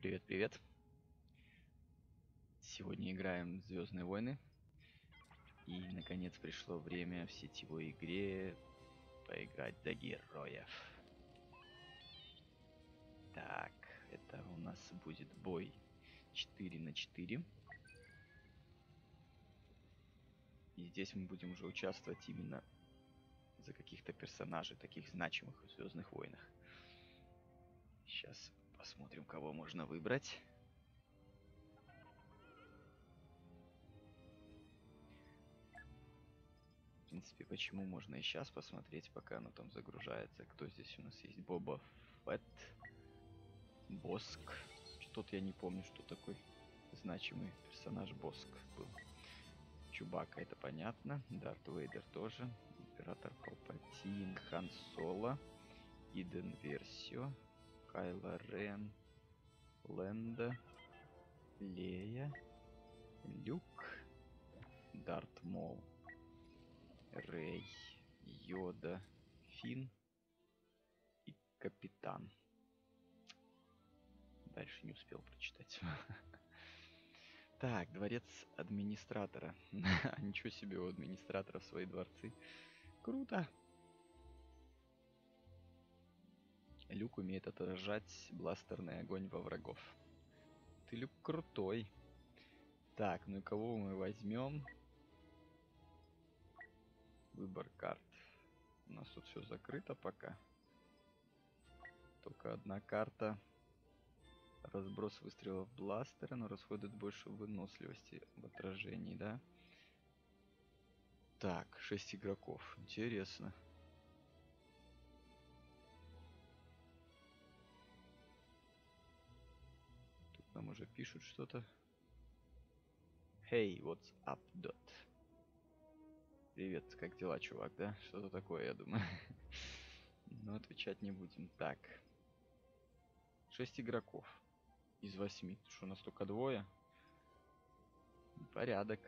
Привет, привет. Сегодня играем в Звездные войны. И наконец пришло время в сетевой игре поиграть до героев. Так, это у нас будет бой 4 на 4. И здесь мы будем уже участвовать именно за каких-то персонажей, таких значимых в Звездных войнах. Сейчас посмотрим, кого можно выбрать. В принципе, почему можно и сейчас посмотреть, пока оно там загружается. Кто здесь у нас есть? Боба Фетт, Боск. Что-то я не помню, что такой значимый персонаж Боск был. Чубакка, это понятно. Дарт Вейдер тоже. Император Палпатин, Хан Соло, Иден Версио, Кайло Рен, Ленда, Лея, Люк, Дарт Мол, Рей, Йода, Фин и Капитан. Дальше не успел прочитать. Так, дворец администратора. Ничего себе, у администратора свои дворцы. Круто. Люк умеет отражать бластерный огонь во врагов. Ты, Люк, крутой. Так, ну и кого мы возьмем? Выбор карт. У нас тут все закрыто пока. Только одна карта. Разброс выстрелов бластера, но расходует больше выносливости в отражении, да? Так, 6 игроков. Интересно. Тут нам уже пишут что-то. Hey, what's up, dot? Привет, как дела, чувак, да? Что-то такое, я думаю. Но отвечать не будем. Так. 6 игроков. Из 8. Что, у нас только двое? Порядок.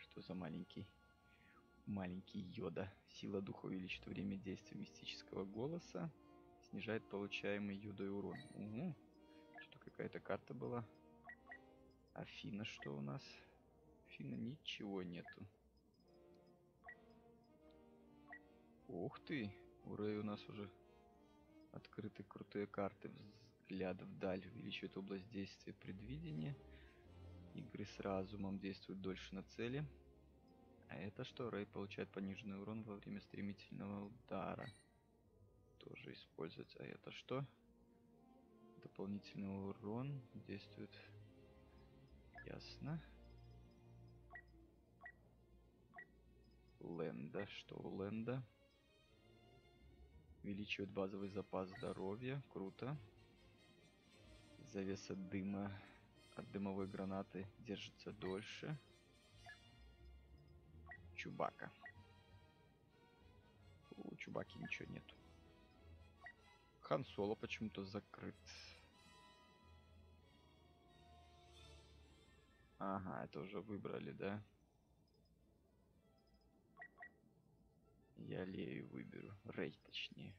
Что за маленький Йода? Сила духа увеличит время действия мистического голоса. Снижает получаемый Йодой урон. Угу. Что-то какая-то карта была. А Фина что у нас? Фина ничего нету. Ух ты, у Рэй у нас уже открыты крутые карты. Взгляд вдаль увеличивает область действия предвидения. Игры с разумом действуют дольше на цели. А это что? Рэй получает пониженный урон во время стремительного удара. Тоже использовать. А это что? Дополнительный урон действует. Ясно. Ленда. Что у Ленда? Увеличивает базовый запас здоровья. Круто. Завеса дыма от дымовой гранаты держится дольше. Чубакка. У Чубаки ничего нету. Хан Соло почему-то закрыт. Ага, это уже выбрали, да? Я Лею выберу. Рей, точнее.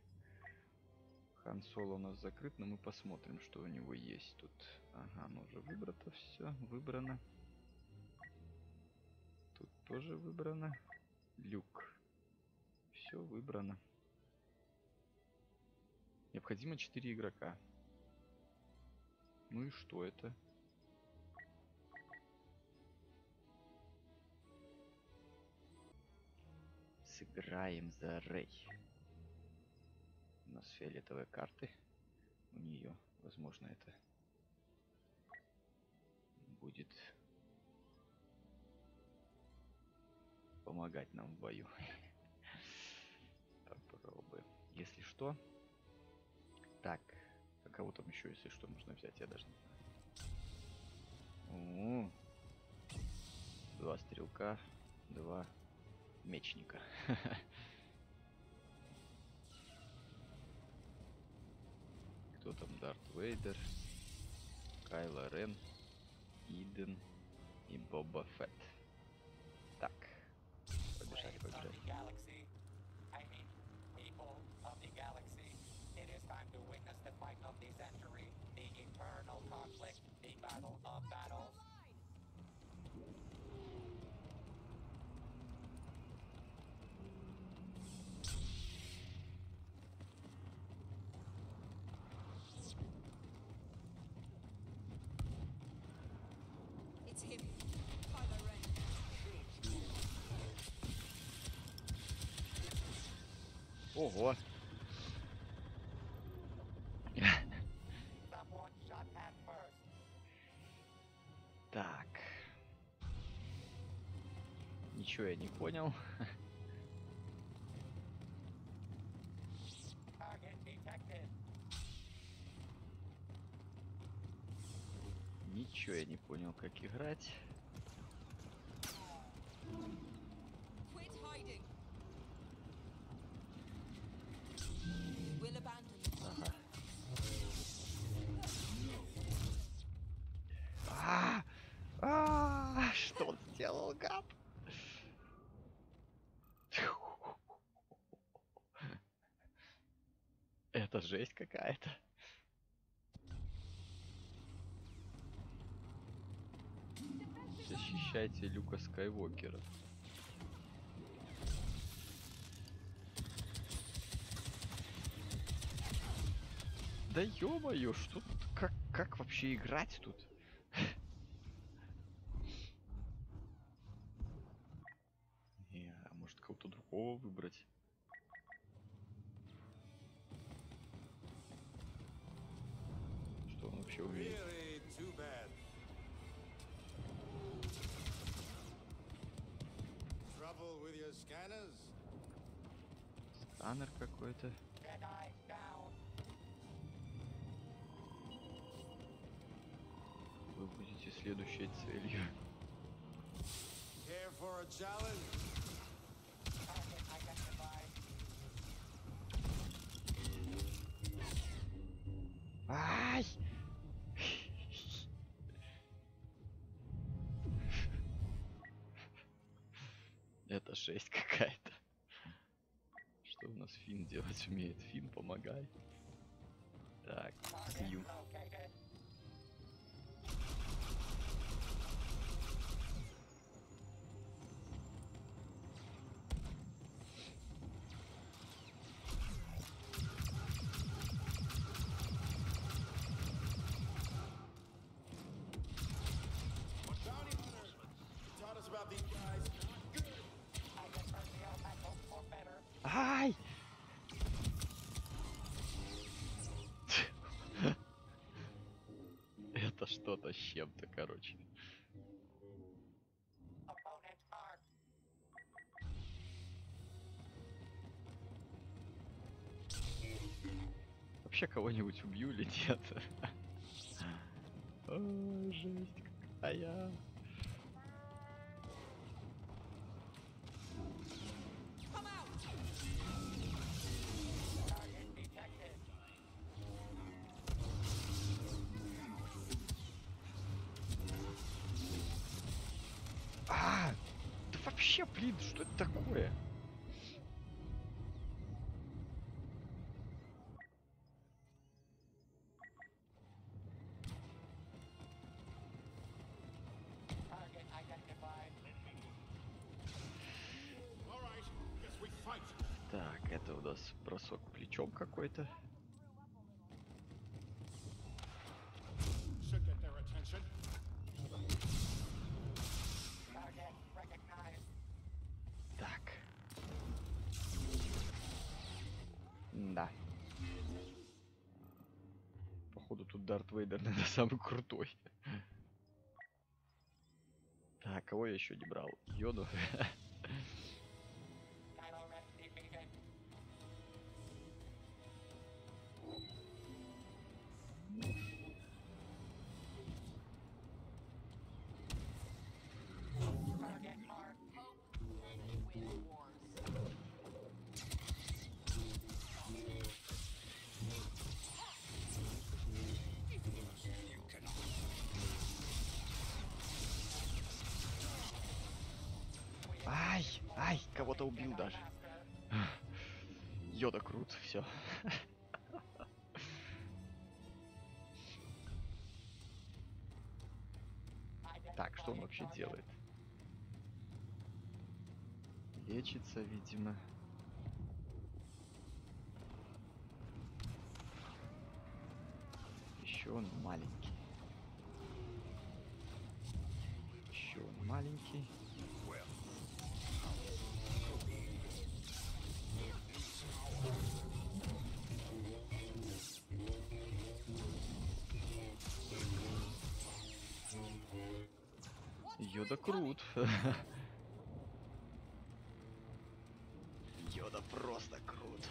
Хан Соло у нас закрыт, но мы посмотрим, что у него есть тут. Ага, ну уже выбрано все. Выбрано. Тут тоже выбрано. Люк. Все выбрано. Необходимо 4 игрока. Ну и что это? Сыграем за Рей. У нас фиолетовые карты. У нее, возможно, это будет помогать нам в бою. Попробуем. Если что. Так. А кого там еще, если что, можно взять? Я даже не знаю. 2 стрелка. 2 мечника. Кто там? Дарт Вейдер, Кайло Рен, Иден и Боба Фетт. Так, побежали. century, the eternal conflict, the battle of battles. It's him, Kyle Ren. Horror. Так. Ничего я не понял. Ничего я не понял, как играть. Ага. Что он сделал, гад? Это жесть какая-то. Защищайте Люка Скайуокера. Да ё-моё, что тут, как вообще играть тут? Не, а может кого-то другого выбрать? Что он вообще умеет? Сканер какой-то. Вы будете следующей целью. Ай! Это жесть какая-то. Что у нас Фин делать умеет? Фин, помогай. Так, бью. Ай! Это что-то с чем-то, короче. Вообще кого-нибудь убью или нет? О, жесть какая. Вообще, блин, что это такое? Так, это у нас бросок плечом какой-то. Так. Да. Походу тут Дарт Вейдер, наверное, самый крутой. Так, кого я еще не брал? Йоду. Ай, ай, кого-то убил даже. Йода крут, все. Так, что он вообще делает? Лечится, видимо. Еще он маленький. Еще он маленький. Йода крут. Йода просто крут.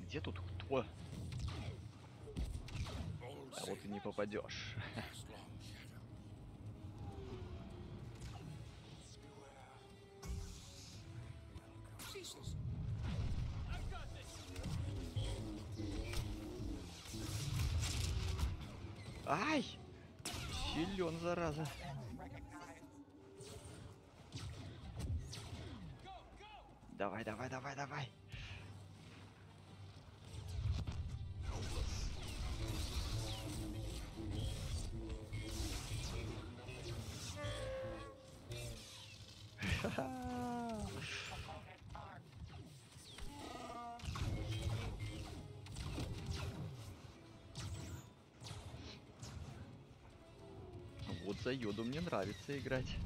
Где тут кто? А вот и не попадешь. Ай! Силен, зараза. Давай, давай, давай, давай. Вот за Йоду мне нравится играть.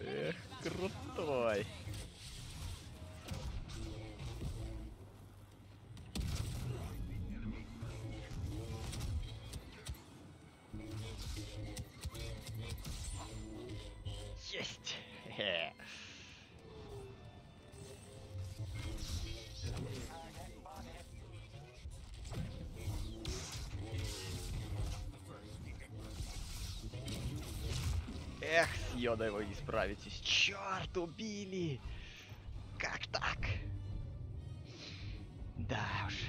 Эх, крутой. Есть. Эх, с Йодой вы не справитесь. Черт, убили! Как так? Да уж.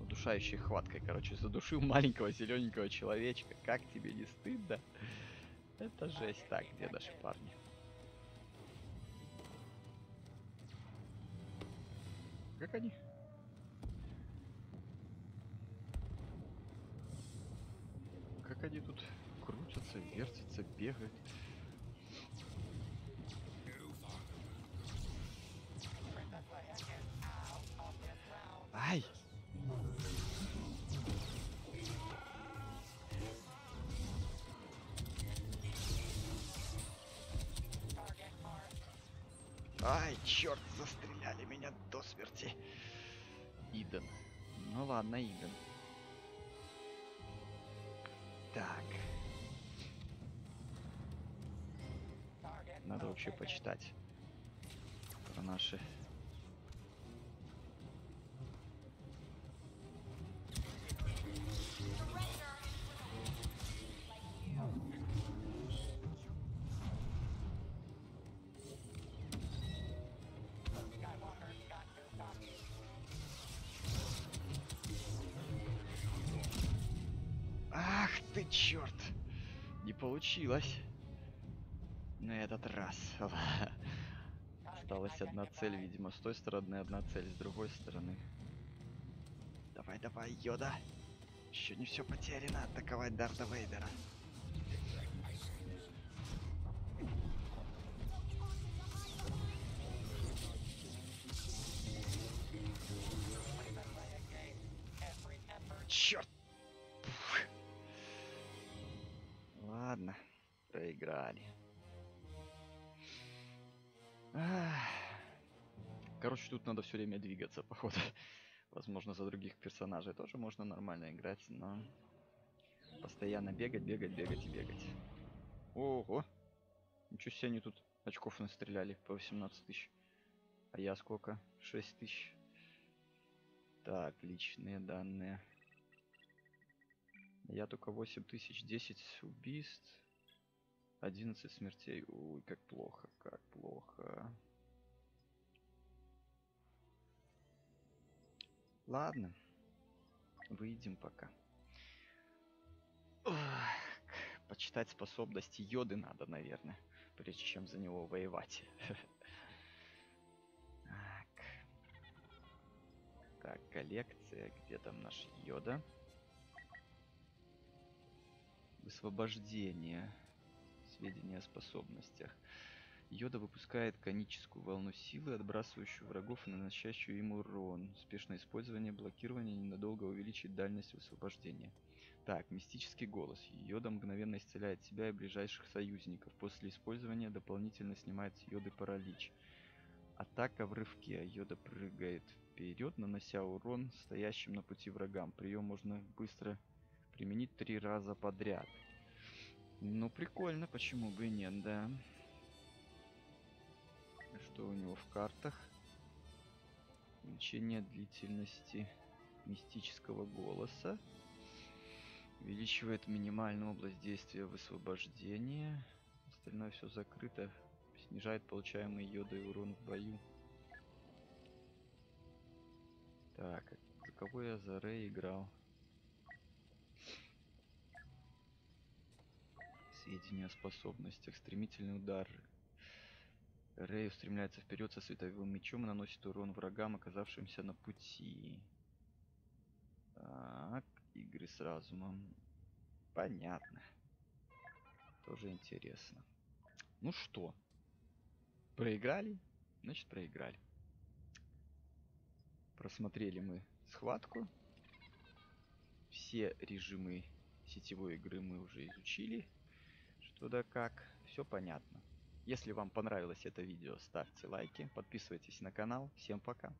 Удушающей хваткой, короче, задушил маленького зелененького человечка. Как тебе не стыдно? Это жесть. Так, где наши парни? Как они? Как они тут крутятся, вертятся, бегают? Ай! Ай, черт, застреляли меня до смерти. Иден. Ну ладно, Иден. Так. Надо вообще почитать про наши... Ах ты, черт! Не получилось. На этот раз. Осталась одна цель, видимо, с той стороны, одна цель с другой стороны. Давай, давай, Йода. Еще не все потеряно. Атаковать Дарта Вейдера. Черт! Пфф. Ладно, проиграли. Короче, тут надо все время двигаться, походу. Возможно, за других персонажей тоже можно нормально играть, но постоянно бегать, бегать, бегать и бегать. Ого! Ничего себе, они тут очков настреляли по 18 тысяч. А я сколько? 6 тысяч. Так, личные данные. Я только 8 тысяч, 10 убийств. 11 смертей. Ой, как плохо, как плохо. Ладно. Выйдем пока. Ох, почитать способности Йоды надо, наверное, прежде чем за него воевать. Так, коллекция. Где там наш Йода? Высвобождение. Сведения о способностях. Йода выпускает коническую волну силы, отбрасывающую врагов и наносящую им урон. Успешное использование блокирования ненадолго увеличит дальность высвобождения. Так, мистический голос. Йода мгновенно исцеляет себя и ближайших союзников. После использования дополнительно снимает с Йоды паралич. Атака в рывке. Йода прыгает вперед, нанося урон стоящим на пути врагам. Прием можно быстро применить 3 раза подряд. Ну, прикольно, почему бы и нет, да. Что у него в картах? Увеличение длительности мистического голоса. Увеличивает минимальную область действия высвобождения. Остальное все закрыто. Снижает получаемый Йодой урон в бою. Так, за кого я за Рей играл? Сведения о способностях. Стремительный удар. Рей устремляется вперед со световым мечом и наносит урон врагам, оказавшимся на пути. Так, игры с разумом. Понятно. Тоже интересно. Ну что? Проиграли? Значит, проиграли. Просмотрели мы схватку. Все режимы сетевой игры мы уже изучили. Что да как. Все понятно. Если вам понравилось это видео, ставьте лайки, подписывайтесь на канал. Всем пока!